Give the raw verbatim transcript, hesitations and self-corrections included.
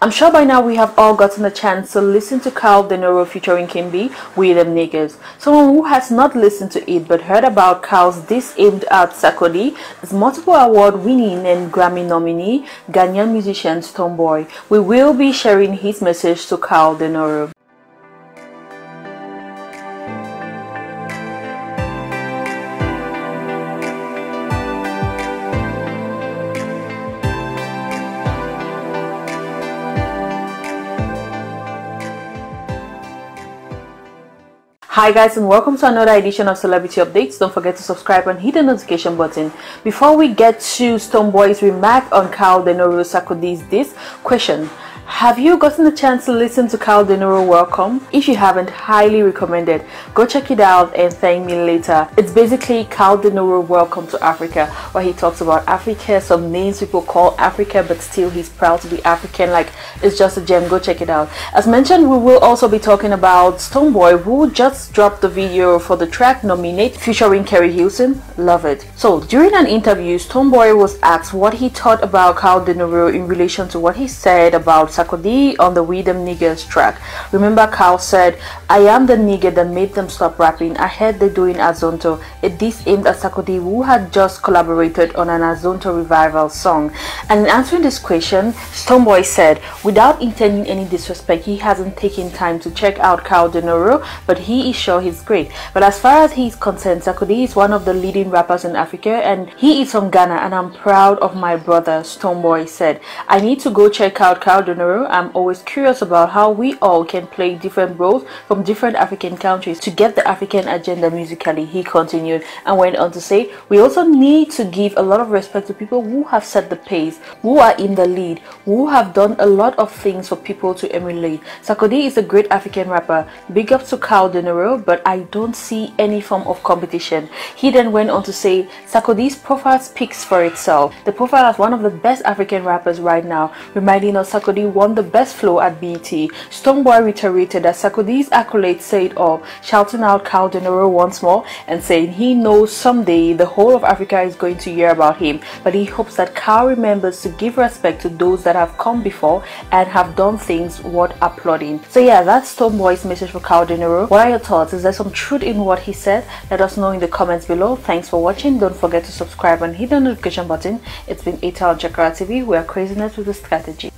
I'm sure by now we have all gotten a chance to listen to Kao Denero featuring Kimbi, We Them Niggas. Someone who has not listened to it but heard about Kao's This Aimed at Sarkodie is multiple award-winning and Grammy nominee Ghanaian musician StoneBwoy. We will be sharing his message to Kao Denero. Hi guys, and welcome to another edition of Celebrity Updates. Don't forget to subscribe and hit the notification button. Before we get to StoneBwoy's remark on Kao Denero Sarkodie's diss, question: have you gotten a chance to listen to Kao Denero Welcome? If you haven't, highly recommend it. Go check it out and thank me later. It's basically Kao Denero Welcome to Africa, where he talks about Africa, some names people call Africa, but still he's proud to be African. Like, it's just a gem. Go check it out. As mentioned, we will also be talking about StoneBwoy, who just dropped the video for the track Nominate featuring Kerry Hilson. Love it. So during an interview, StoneBwoy was asked what he thought about Kao Denero in relation to what he said about Sarkodie on the We Them Niggas track. Remember, Kao said, "I am the nigga that made them stop rapping. I heard they doing Azonto. It diss aimed at Sarkodie, who had just collaborated on an Azonto revival song." And in answering this question, StoneBwoy said, without intending any disrespect, he hasn't taken time to check out Kao Denero, but he is sure he's great. But as far as he's concerned, Sarkodie is one of the leading rappers in Africa, and he is from Ghana, and I'm proud of my brother. StoneBwoy said, "I need to go check out Kao Denero. I'm always curious about how we all can play different roles from different African countries to get the African agenda musically," he continued, and went on to say, "We also need to give a lot of respect to people who have set the pace, who are in the lead, who have done a lot of things for people to emulate. Sarkodie is a great African rapper. Big up to Kao Denero, but I don't see any form of competition." He then went on to say, "Sarkodie's profile speaks for itself. The profile as one of the best African rappers right now, reminding us Sarkodie won the best flow at B E T. StoneBwoy reiterated that Sarkodie's accolades say it all, shouting out Kao Denero once more and saying he knows someday the whole of Africa is going to hear about him, but he hopes that Kao remembers to give respect to those that have come before and have done things worth applauding." So yeah, that's StoneBwoy's message for Kao Denero. What are your thoughts? Is there some truth in what he said? Let us know in the comments below. Thanks for watching. Don't forget to subscribe and hit the notification button. It's been Eta on Chakara T V, where craziness with a strategy.